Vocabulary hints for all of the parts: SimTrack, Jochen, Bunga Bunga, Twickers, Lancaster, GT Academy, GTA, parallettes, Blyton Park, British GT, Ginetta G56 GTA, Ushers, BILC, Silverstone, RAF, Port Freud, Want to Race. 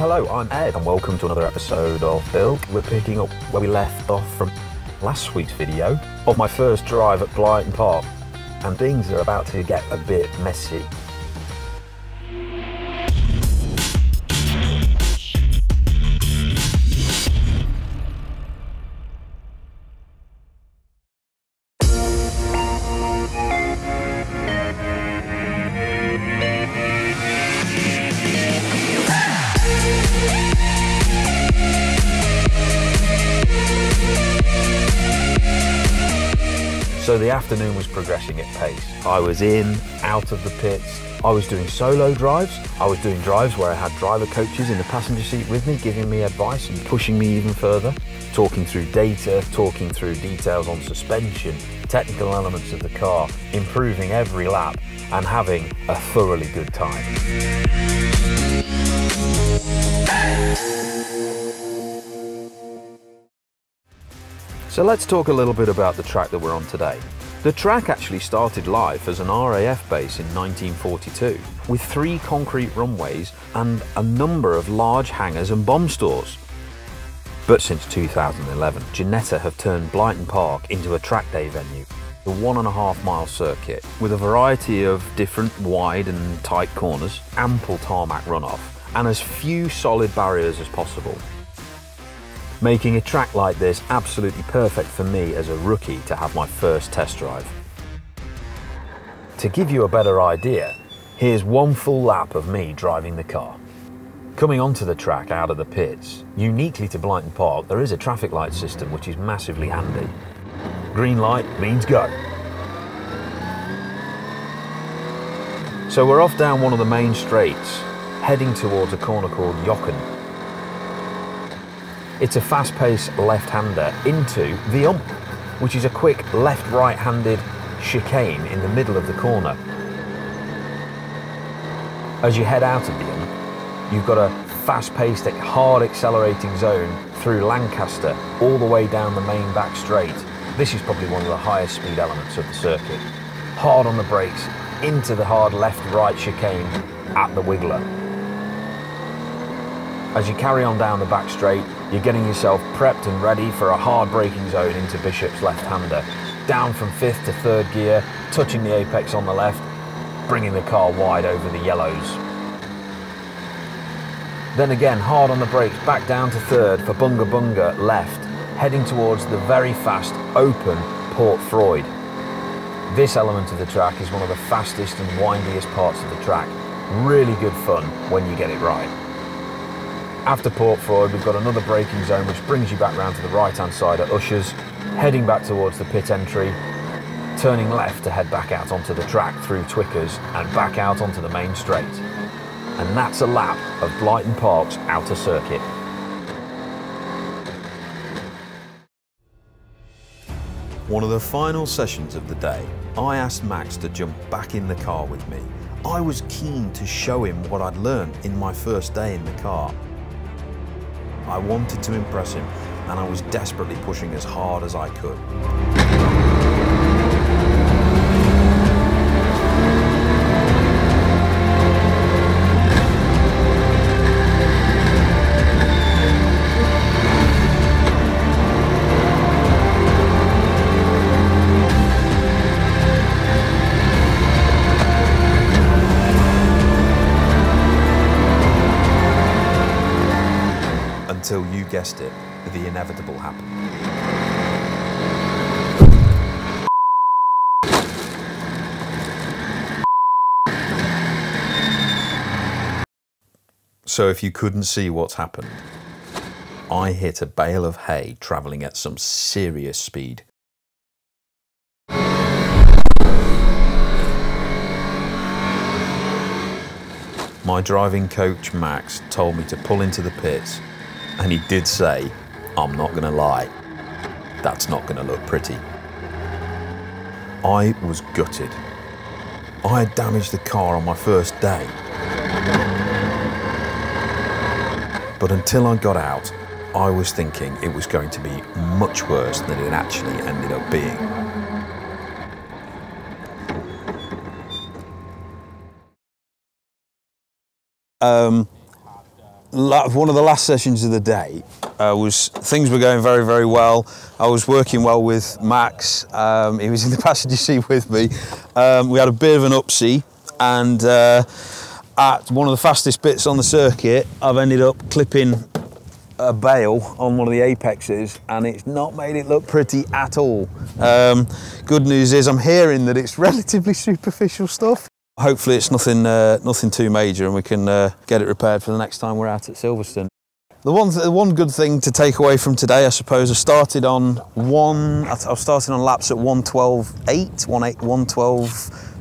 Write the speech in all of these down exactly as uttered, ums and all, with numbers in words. Hello, I'm Ed, and welcome to another episode of B I L C. We're picking up where we left off from last week's video of my first drive at Blyton Park, and things are about to get a bit messy. So the afternoon was progressing at pace. I was in, out of the pits. I was doing solo drives. I was doing drives where I had driver coaches in the passenger seat with me, giving me advice and pushing me even further, talking through data, talking through details on suspension, technical elements of the car, improving every lap and having a thoroughly good time. So let's talk a little bit about the track that we're on today. The track actually started life as an R A F base in nineteen forty-two, with three concrete runways and a number of large hangars and bomb stores. But since two thousand eleven, Ginetta have turned Blyton Park into a track day venue, the one and a half mile circuit, with a variety of different wide and tight corners, ample tarmac runoff, and as few solid barriers as possible, making a track like this absolutely perfect for me as a rookie to have my first test drive. To give you a better idea, here's one full lap of me driving the car. Coming onto the track out of the pits, uniquely to Blyton Park, there is a traffic light system which is massively handy. Green light means go. So we're off down one of the main straights, heading towards a corner called Jochen. It's a fast-paced left-hander into the ump, which is a quick left-right-handed chicane in the middle of the corner. As you head out of the ump, you've got a fast-paced, hard-accelerating zone through Lancaster, all the way down the main back straight. This is probably one of the highest speed elements of the circuit. Hard on the brakes, into the hard left-right chicane at the wiggler. As you carry on down the back straight, you're getting yourself prepped and ready for a hard braking zone into Bishop's left-hander. Down from fifth to third gear, touching the apex on the left, bringing the car wide over the yellows. Then again, hard on the brakes, back down to third for Bunga Bunga left, heading towards the very fast, open Port Freud. This element of the track is one of the fastest and windiest parts of the track. Really good fun when you get it right. After Port Freud, we've got another braking zone which brings you back round to the right-hand side at Ushers, heading back towards the pit entry, turning left to head back out onto the track through Twickers and back out onto the main straight. And that's a lap of Blyton Park's outer circuit. One of the final sessions of the day, I asked Max to jump back in the car with me. I was keen to show him what I'd learned in my first day in the car. I wanted to impress him, and I was desperately pushing as hard as I could. Until you guessed it, the inevitable happened. So if you couldn't see what's happened, I hit a bale of hay travelling at some serious speed. My driving coach, Max, told me to pull into the pits. And he did say, I'm not gonna lie, that's not gonna look pretty. I was gutted. I had damaged the car on my first day. But until I got out, I was thinking it was going to be much worse than it actually ended up being. Um, one of the last sessions of the day uh, was, things were going very, very well. I was working well with Max. Um, he was in the passenger seat with me. Um, we had a bit of an upsie, and uh, at one of the fastest bits on the circuit, I've ended up clipping a bale on one of the apexes, and it's not made it look pretty at all. Um, good news is I'm hearing that it's relatively superficial stuff. Hopefully it's nothing, uh, nothing too major, and we can uh, get it repaired for the next time we're out at Silverstone. The one, th the one good thing to take away from today, I suppose, I started on one. I, I started on laps at one twelve eight, one twelve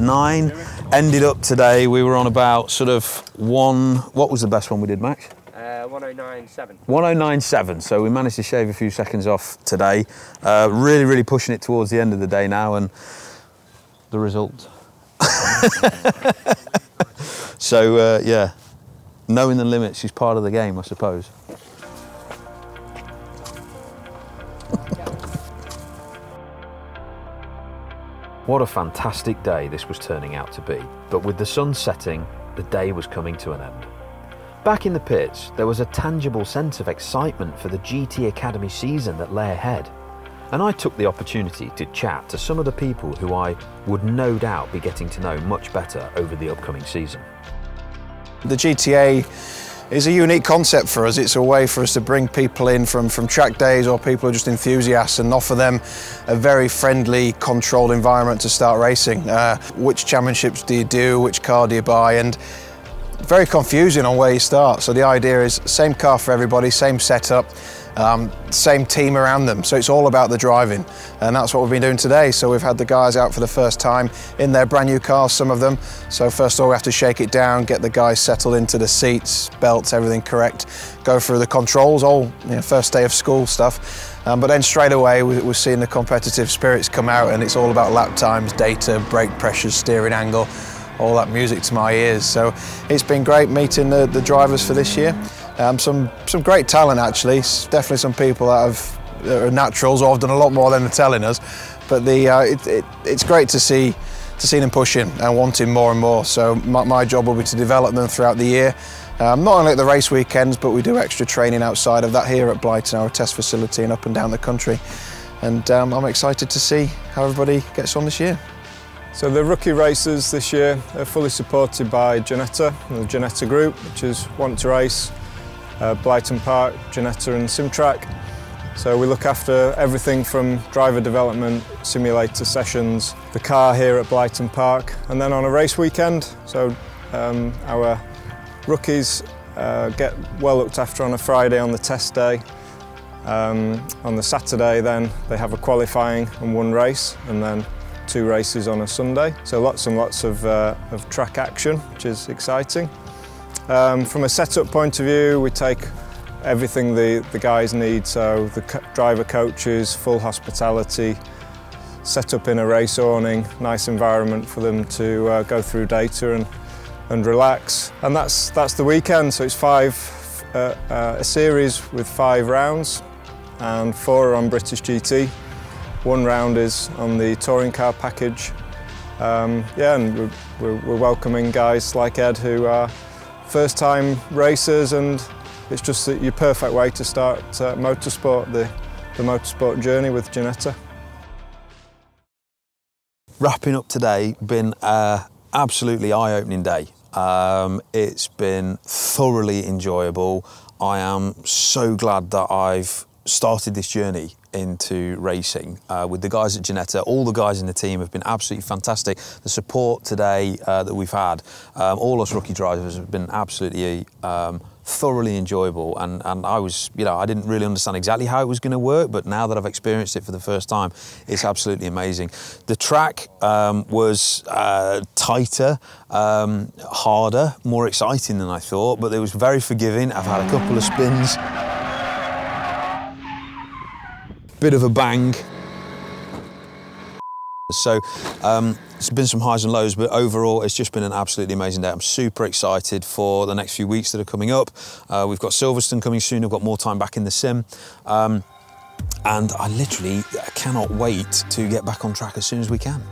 nine. Ended up today, we were on about sort of one. What was the best one we did, Max? Uh, one oh nine seven. one oh nine seven, so we managed to shave a few seconds off today. Uh, really, really pushing it towards the end of the day now, and the result. So, uh, yeah, knowing the limits is part of the game, I suppose. What a fantastic day this was turning out to be, but with the sun setting, the day was coming to an end. Back in the pits, there was a tangible sense of excitement for the G T Academy season that lay ahead, and I took the opportunity to chat to some of the people who I would no doubt be getting to know much better over the upcoming season. The G T A is a unique concept for us. It's a way for us to bring people in from, from track days, or people who are just enthusiasts, and offer them a very friendly, controlled environment to start racing. Uh, which championships do you do, which car do you buy, and very confusing on where you start. So the idea is same car for everybody, same setup, um, same team around them. So it's all about the driving, and that's what we've been doing today. So we've had the guys out for the first time in their brand new cars, some of them. So first of all, we have to shake it down, get the guys settled into the seats, belts, everything correct, go through the controls, all, you know, first day of school stuff. Um, but then straight away, we're seeing the competitive spirits come out, and it's all about lap times, data, brake pressures, steering angle, all that music to my ears. So it's been great meeting the, the drivers for this year. Um, some, some great talent, actually. Definitely some people that, have, that are naturals, or have done a lot more than they're telling us. But the, uh, it, it, it's great to see, to see them pushing and wanting more and more. So my, my job will be to develop them throughout the year. Um, not only at the race weekends, but we do extra training outside of that here at Blyton, our test facility, and up and down the country. And um, I'm excited to see how everybody gets on this year. So the rookie racers this year are fully supported by Ginetta, the Ginetta group, which is Want to Race, uh, Blyton Park, Ginetta and SimTrack. So we look after everything from driver development, simulator sessions, the car here at Blyton Park, and then on a race weekend. So um, our rookies uh, get well looked after on a Friday on the test day. Um, on the Saturday then they have a qualifying and one race, and then two races on a Sunday, so lots and lots of, uh, of track action, which is exciting. Um, from a setup point of view, we take everything the, the guys need, so the co driver coaches, full hospitality, set up in a race awning, nice environment for them to uh, go through data and, and relax. And that's, that's the weekend, so it's five, uh, uh, a series with five rounds, and four are on British G T. One round is on the touring car package. Um, yeah, and we're, we're, we're welcoming guys like Ed who are first-time racers, and it's just your perfect way to start uh, motorsport, the, the motorsport journey with Ginetta. Wrapping up today, been an absolutely eye-opening day. Um, it's been thoroughly enjoyable. I am so glad that I've started this journey into racing uh, with the guys at Ginetta. All the guys in the team have been absolutely fantastic. The support today uh, that we've had, um, all us rookie drivers, have been absolutely um, thoroughly enjoyable. And, and I was, you know, I didn't really understand exactly how it was going to work, but now that I've experienced it for the first time, it's absolutely amazing. The track um, was uh, tighter, um, harder, more exciting than I thought, but it was very forgiving. I've had a couple of spins. Bit of a bang. So um, it's been some highs and lows, but overall it's just been an absolutely amazing day. I'm super excited for the next few weeks that are coming up. Uh, we've got Silverstone coming soon. I've got more time back in the sim. Um, and I literally cannot wait to get back on track as soon as we can.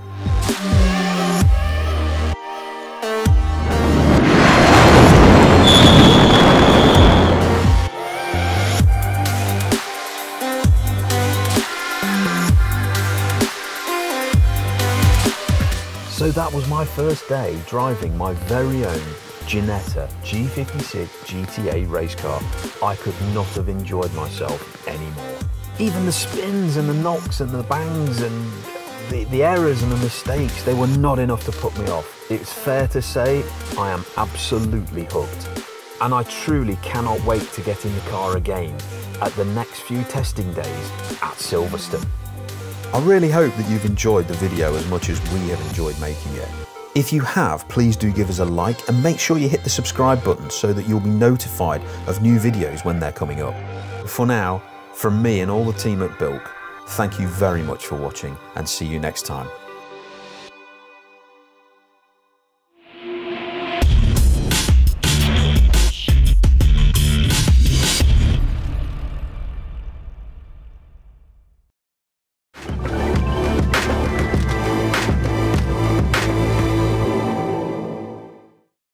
that was my first day driving my very own Ginetta G fifty-six G T A race car. I could not have enjoyed myself anymore. Even the spins and the knocks and the bangs and the, the errors and the mistakes, they were not enough to put me off. It's fair to say I am absolutely hooked. And I truly cannot wait to get in the car again at the next few testing days at Silverstone. I really hope that you've enjoyed the video as much as we have enjoyed making it. If you have, please do give us a like and make sure you hit the subscribe button so that you'll be notified of new videos when they're coming up. For now, from me and all the team at B I L C, thank you very much for watching and see you next time.